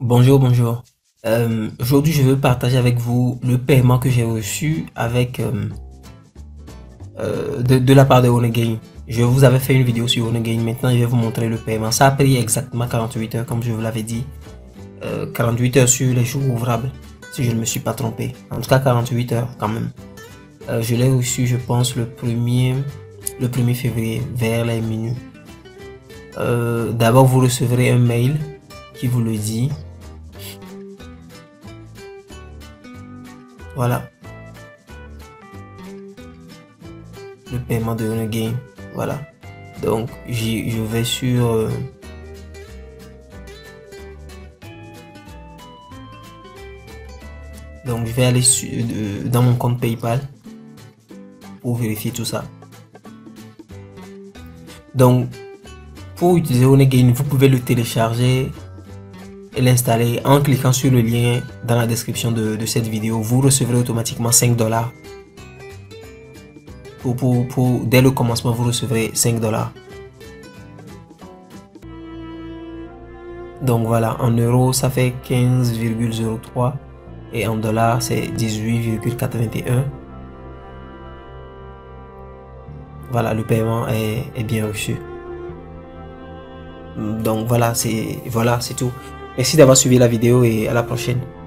Bonjour, bonjour. Aujourd'hui, je veux partager avec vous le paiement que j'ai reçu avec de la part de Honeygain. Je vous avais fait une vidéo sur Honeygain. Maintenant, je vais vous montrer le paiement. Ça a pris exactement 48 heures, comme je vous l'avais dit. 48 heures sur les jours ouvrables, si je ne me suis pas trompé. En tout cas, 48 heures quand même. Je l'ai reçu, je pense, le 1er février, vers les minuit. D'abord, vous recevrez un mail qui vous le dit. Voilà. Le paiement de Honeygain. Voilà. Donc, je vais sur... Donc, je vais aller dans mon compte PayPal pour vérifier tout ça. Donc, pour utiliser Honeygain, vous pouvez le télécharger et l'installer en cliquant sur le lien dans la description de cette vidéo. Vous recevrez automatiquement 5 $. Dès le commencement, vous recevrez 5 $. Donc voilà, en euros, ça fait 15,03 et en dollars, c'est 18,81. Voilà, le paiement est bien reçu. Donc voilà, c'est tout. Merci d'avoir suivi la vidéo et à la prochaine.